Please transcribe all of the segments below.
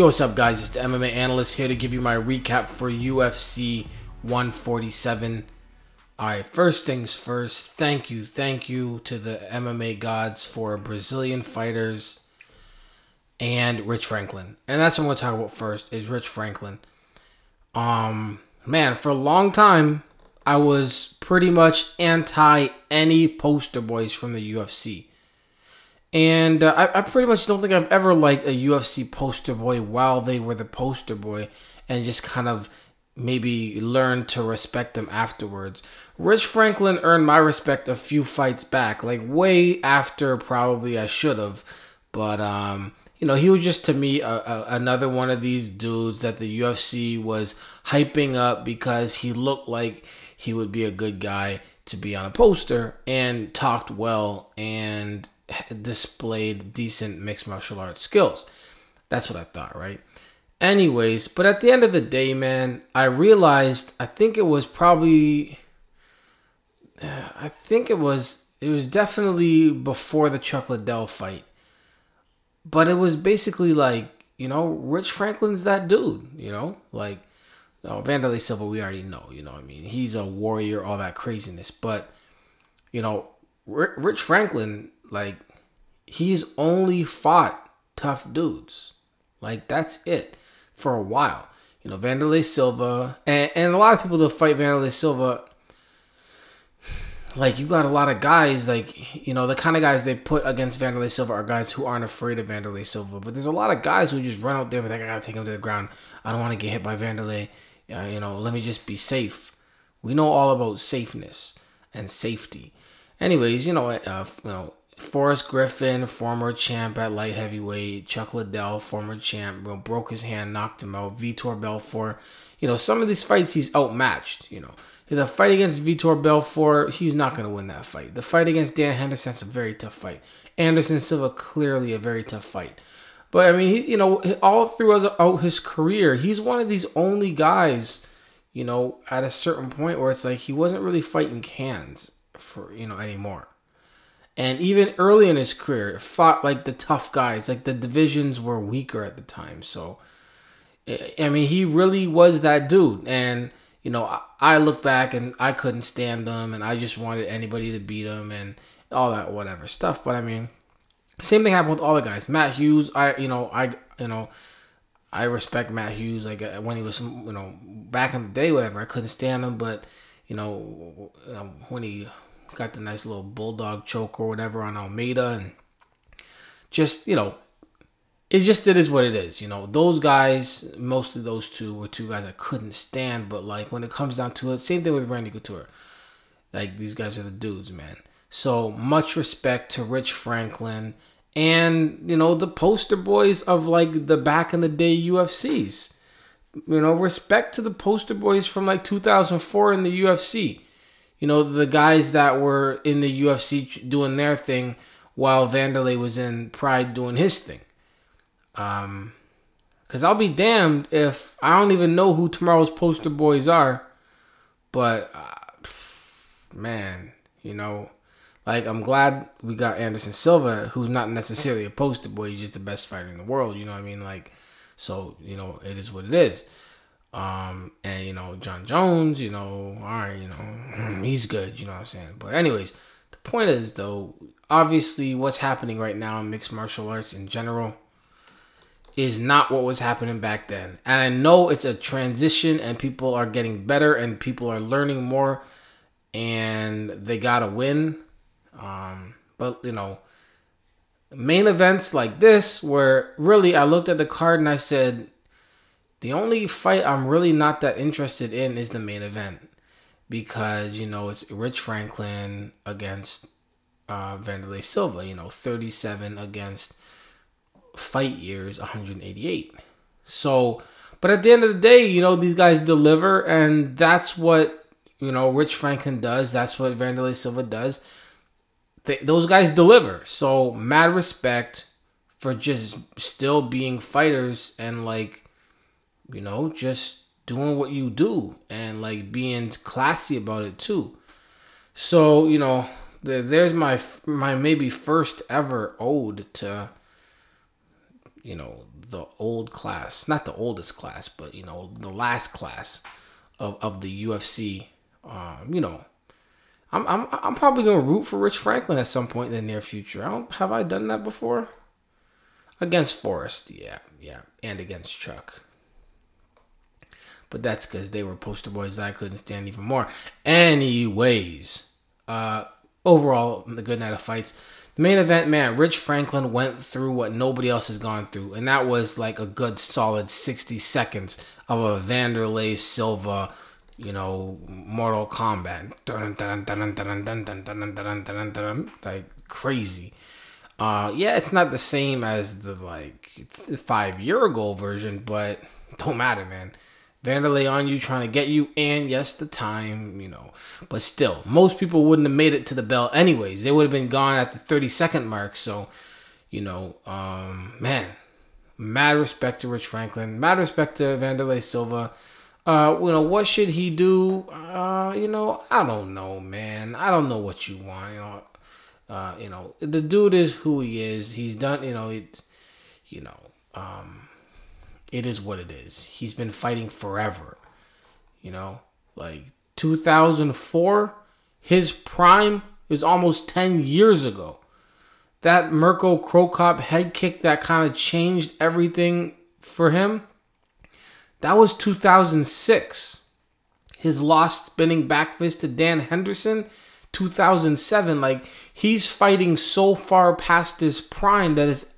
Yo, what's up guys, it's the MMA Analyst here to give you my recap for UFC 147. Alright, first things first, thank you to the MMA gods for Brazilian fighters and Rich Franklin. And that's what I'm going to talk about first, is Rich Franklin. Man, for a long time, I was pretty much anti any poster boys from the UFC. And I pretty much don't think I've ever liked a UFC poster boy while they were the poster boy, and just kind of maybe learned to respect them afterwards. Rich Franklin earned my respect a few fights back, like way after probably I should have. But, you know, he was just to me another one of these dudes that the UFC was hyping up because he looked like he would be a good guy to be on a poster and talked well and displayed decent mixed martial arts skills. That's what I thought, right? Anyways, but at the end of the day, man, I realized, I think it was definitely before the Chuck Liddell fight, but it was basically like, you know, Rich Franklin's that dude, you know, like, oh, Wanderlei Silva, we already know, you know what I mean? He's a warrior, all that craziness, but, you know, Rich Franklin, like, he's only fought tough dudes. Like, that's it for a while. You know, Wanderlei Silva, and a lot of people that fight Wanderlei Silva, like, you got a lot of guys, like, you know, the kind of guys they put against Wanderlei Silva are guys who aren't afraid of Wanderlei Silva. But there's a lot of guys who just run out there with, like, I gotta take him to the ground. I don't want to get hit by Wanderlei. You know, let me just be safe. We know all about safeness and safety. Anyways, you know, Forrest Griffin, former champ at light heavyweight. Chuck Liddell, former champ, broke his hand, knocked him out. Vitor Belfort, you know, some of these fights he's outmatched. You know, the fight against Vitor Belfort, he's not going to win that fight. The fight against Dan Henderson is a very tough fight. Anderson Silva, clearly a very tough fight. But I mean, he, you know, all throughout his career, he's one of these only guys, you know, at a certain point where it's like he wasn't really fighting cans for, you know, anymore. And even early in his career, fought like the tough guys, like the divisions were weaker at the time. So, I mean, he really was that dude. And, you know, I look back and I couldn't stand him and I just wanted anybody to beat him and all that whatever stuff. But I mean, same thing happened with all the guys. Matt Hughes, I respect Matt Hughes. Like when he was, you know, back in the day, whatever, I couldn't stand him. But, you know, when he got the nice little bulldog choke or whatever on Almeida, and just, you know, it just, it is what it is. You know, those guys, mostly those two were two guys I couldn't stand, but like when it comes down to it, same thing with Randy Couture. Like these guys are the dudes, man. So much respect to Rich Franklin and, you know, the poster boys of like the back in the day UFCs. You know, respect to the poster boys from like 2004 in the UFC. You know, the guys that were in the UFC doing their thing while Wanderlei was in Pride doing his thing. Because I'll be damned if I don't even know who tomorrow's poster boys are. But, man, you know, like I'm glad we got Anderson Silva, who's not necessarily a poster boy. He's just the best fighter in the world. You know what I mean? Like, so, you know, it is what it is. And you know, John Jones, you know, all right, you know, he's good, you know what I'm saying? But anyways, the point is though, obviously what's happening right now in mixed martial arts in general is not what was happening back then. And I know it's a transition and people are getting better and people are learning more and they gotta win. But you know, main events like this where really I looked at the card and I said, the only fight I'm really not that interested in is the main event because, you know, it's Rich Franklin against Wanderlei Silva, you know, 37 against fight years, 188. So, but at the end of the day, you know, these guys deliver and that's what, you know, Rich Franklin does. That's what Wanderlei Silva does. Those guys deliver. So mad respect for just still being fighters and like, you know, just doing what you do and like being classy about it too. So, you know, there's my maybe first ever ode to, you know, the old class, not the oldest class, but, you know, the last class of the UFC. You know, I'm probably going to root for Rich Franklin at some point in the near future. Have I done that before? Against Forrest, yeah, and against Chuck. But that's because they were poster boys that I couldn't stand even more. Anyways, overall, the good night of fights. The main event, man, Rich Franklin went through what nobody else has gone through. And that was like a good solid 60 seconds of a Wanderlei Silva, you know, Mortal Kombat. Like, crazy. Yeah, it's not the same as the, like, 5-year-ago version, but don't matter, man. Wanderlei on you, trying to get you, and yes, the time, you know. But still, most people wouldn't have made it to the bell anyways. They would have been gone at the 30-second mark. So, you know, man, mad respect to Rich Franklin. Mad respect to Wanderlei Silva. You know, what should he do? You know, I don't know, man. I don't know what you want, you know. You know, the dude is who he is. He's done, you know, it's, you know, it is what it is. He's been fighting forever. You know, like 2004, his prime is almost 10 years ago. That Mirko Cro Cop head kick that kind of changed everything for him, that was 2006. His lost spinning back fist to Dan Henderson, 2007. Like, he's fighting so far past his prime that is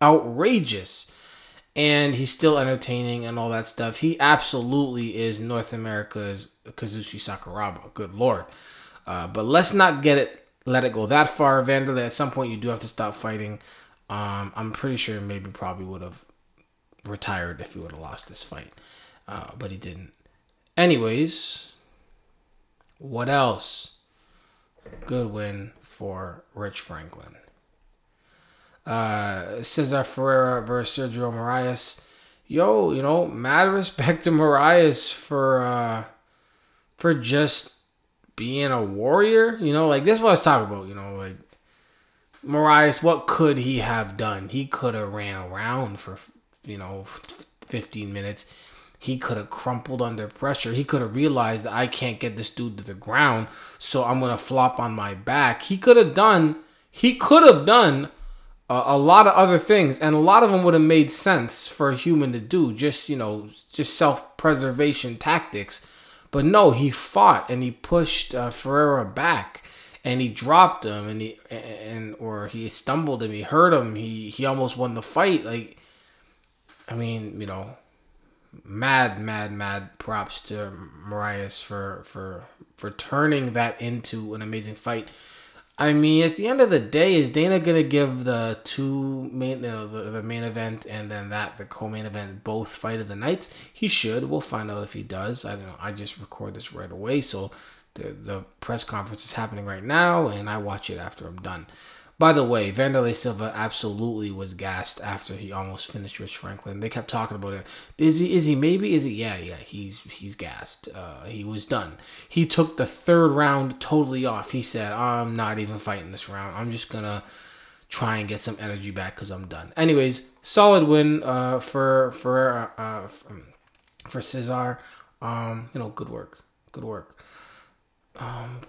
outrageous. And he's still entertaining and all that stuff. He absolutely is North America's Kazushi Sakuraba. Good Lord. But let's not let it go that far. Wanderlei, at some point, you do have to stop fighting. I'm pretty sure maybe probably would have retired if he would have lost this fight. But he didn't. Anyways, what else? Good win for Rich Franklin. Cesar Ferreira versus Sergio Moraes. Yo, you know, mad respect to Moraes for just being a warrior. You know, like, this is what I was talking about. You know, like, Moraes, what could he have done? He could have ran around for, you know, 15 minutes. He could have crumpled under pressure. He could have realized that I can't get this dude to the ground, so I'm going to flop on my back. He could have done a lot of other things, and a lot of them would have made sense for a human to do, just, you know, just self-preservation tactics. But no, he fought, and he pushed Ferreira back, and he dropped him, and he stumbled him, he hurt him, he almost won the fight. Like, I mean, you know, mad props to Moraes for turning that into an amazing fight. I mean, at the end of the day, is Dana going to give the main event and then the co-main event both fight of the nights? He should. We'll find out if he does. I don't know. I just record this right away, so the press conference is happening right now, and I watch it after I'm done. By the way, Wanderlei Silva absolutely was gassed after he almost finished Rich Franklin. They kept talking about it. Is he maybe? Yeah, he's gassed. He was done. He took the third round totally off. He said, I'm not even fighting this round. I'm just going to try and get some energy back because I'm done. Anyways, solid win for Cesar. You know, good work. Good work.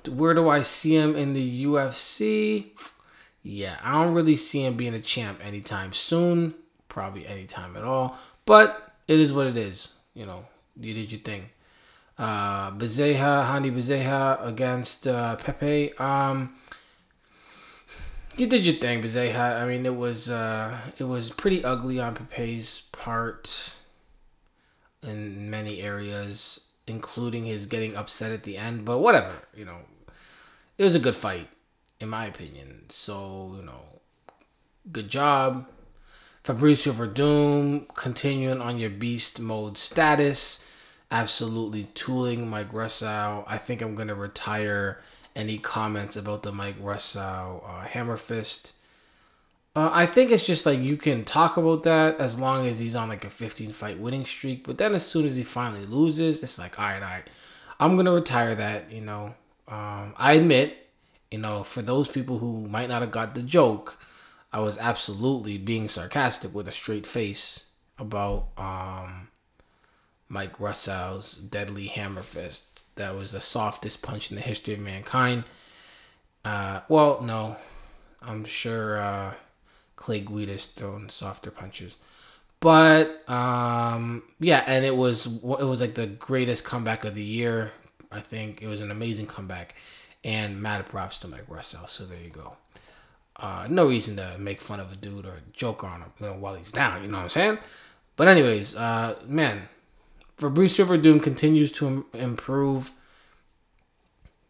Where do I see him in the UFC? Yeah, I don't really see him being a champ anytime soon, probably anytime at all. But it is what it is. You know, you did your thing. Bezerra, Handy Bezerra against Pepey. You did your thing, Bezerra. I mean, it was pretty ugly on Pepey's part in many areas, including his getting upset at the end. But whatever, you know, it was a good fight, in my opinion. So, you know, good job. Fabricio Werdum, continuing on your beast mode status. Absolutely tooling Mike Russow. I think I'm going to retire any comments about the Mike Russow hammer fist. I think it's just like, you can talk about that as long as he's on like a 15-fight winning streak. But then as soon as he finally loses, it's like, all right. I'm going to retire that, you know. I admit, you know, for those people who might not have got the joke, I was absolutely being sarcastic with a straight face about Mike Russow's deadly hammer fist. That was the softest punch in the history of mankind. Well, no. I'm sure Clay Guida's thrown softer punches. But, yeah, and it was like the greatest comeback of the year. I think it was an amazing comeback. And mad props to Mike Russow. So there you go. No reason to make fun of a dude or joke on him, you know, while he's down. You know what I'm saying? But anyways, man, Fabricio Werdum continues to improve.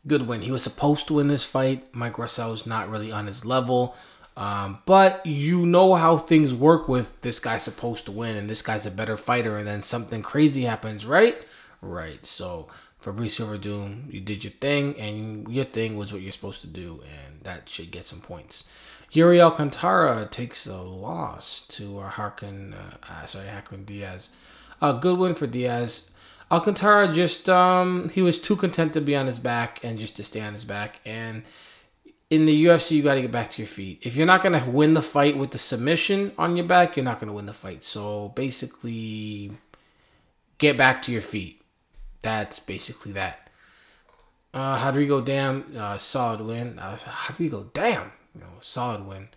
Good win. He was supposed to win this fight. Mike Russow is not really on his level. But you know how things work with this guy's supposed to win and this guy's a better fighter and then something crazy happens, right? Right. So Fabricio Werdum, you did your thing, and your thing was what you're supposed to do, and that should get some points. Yuri Alcantara takes a loss to Hacran Dias. A good win for Dias. Alcantara just, he was too content to be on his back and just to stay on his back. And in the UFC, you got to get back to your feet. If you're not going to win the fight with the submission on your back, you're not going to win the fight. So basically, get back to your feet. That's basically that. Rodrigo Damm, solid win. Rodrigo Damm, you know, solid win.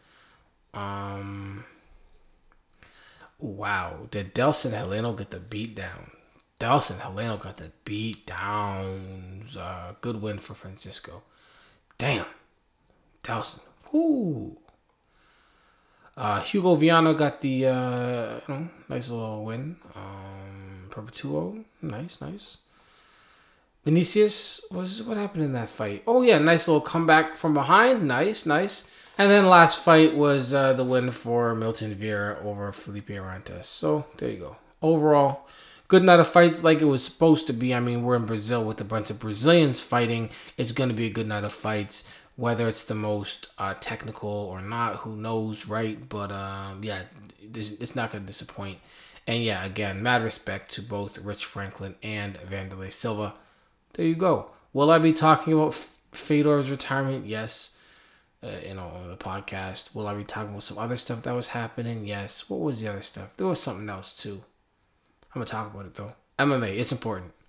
Wow, did Delson Heleno get the beat down? Delson Heleno got the beat down. Good win for Francisco. Damn, Delson. Whoo. Hugo Viana got the nice little win. Perpetuo, nice. Vinicius, what happened in that fight? Oh yeah, nice little comeback from behind. Nice. And then last fight was the win for Milton Vieira over Felipe Arantes. So there you go. Overall, good night of fights like it was supposed to be. I mean, we're in Brazil with a bunch of Brazilians fighting. It's going to be a good night of fights. Whether it's the most technical or not, who knows, right? But yeah, it's not going to disappoint. And yeah, again, mad respect to both Rich Franklin and Wanderlei Silva. There you go. Will I be talking about Fedor's retirement? Yes. You know, on the podcast. Will I be talking about some other stuff that was happening? Yes. What was the other stuff? There was something else too. I'm going to talk about it though. MMA, it's important.